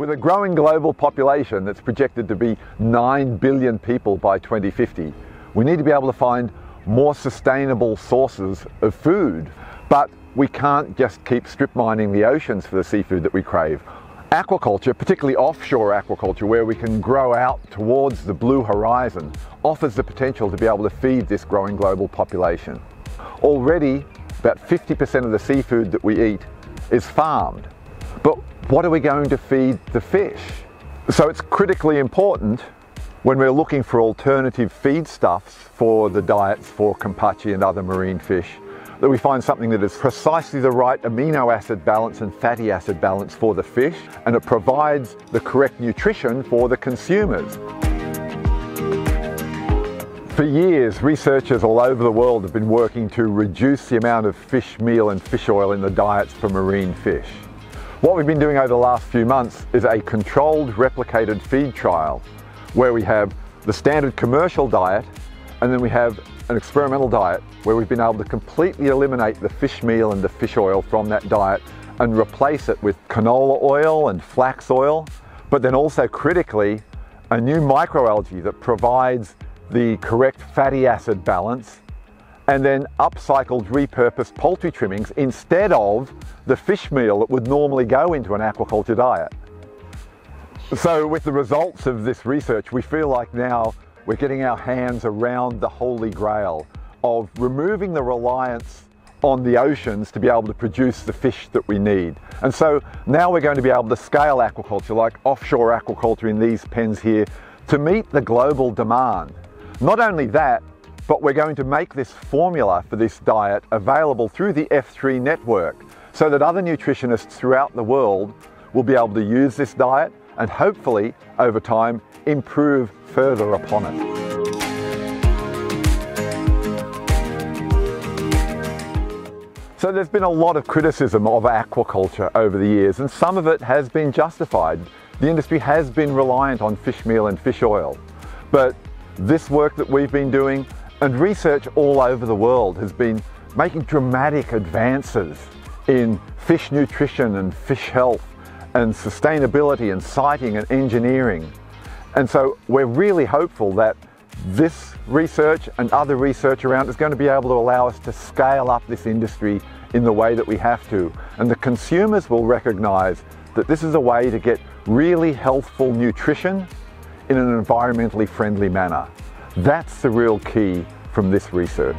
With a growing global population that's projected to be 9 billion people by 2050, we need to be able to find more sustainable sources of food. But we can't just keep strip mining the oceans for the seafood that we crave. Aquaculture, particularly offshore aquaculture, where we can grow out towards the blue horizon, offers the potential to be able to feed this growing global population. Already, about 50% of the seafood that we eat is farmed. But what are we going to feed the fish? So it's critically important when we're looking for alternative feedstuffs for the diets for Kampachi and other marine fish, that we find something that is precisely the right amino acid balance and fatty acid balance for the fish, and it provides the correct nutrition for the consumers. For years, researchers all over the world have been working to reduce the amount of fish meal and fish oil in the diets for marine fish. What we've been doing over the last few months is a controlled replicated feed trial, where we have the standard commercial diet, and then we have an experimental diet where we've been able to completely eliminate the fish meal and the fish oil from that diet and replace it with canola oil and flax oil, but then also critically a new microalgae that provides the correct fatty acid balance, and then upcycled repurposed poultry trimmings instead of the fish meal that would normally go into an aquaculture diet. So with the results of this research, we feel like now we're getting our hands around the holy grail of removing the reliance on the oceans to be able to produce the fish that we need. And so now we're going to be able to scale aquaculture, like offshore aquaculture in these pens here, to meet the global demand. Not only that, but we're going to make this formula for this diet available through the F3 network so that other nutritionists throughout the world will be able to use this diet and hopefully, over time, improve further upon it. So there's been a lot of criticism of aquaculture over the years, and some of it has been justified. The industry has been reliant on fish meal and fish oil. But this work that we've been doing and research all over the world has been making dramatic advances in fish nutrition and fish health and sustainability and siting and engineering. And so we're really hopeful that this research and other research around is going to be able to allow us to scale up this industry in the way that we have to. And the consumers will recognize that this is a way to get really healthful nutrition in an environmentally friendly manner. That's the real key from this research.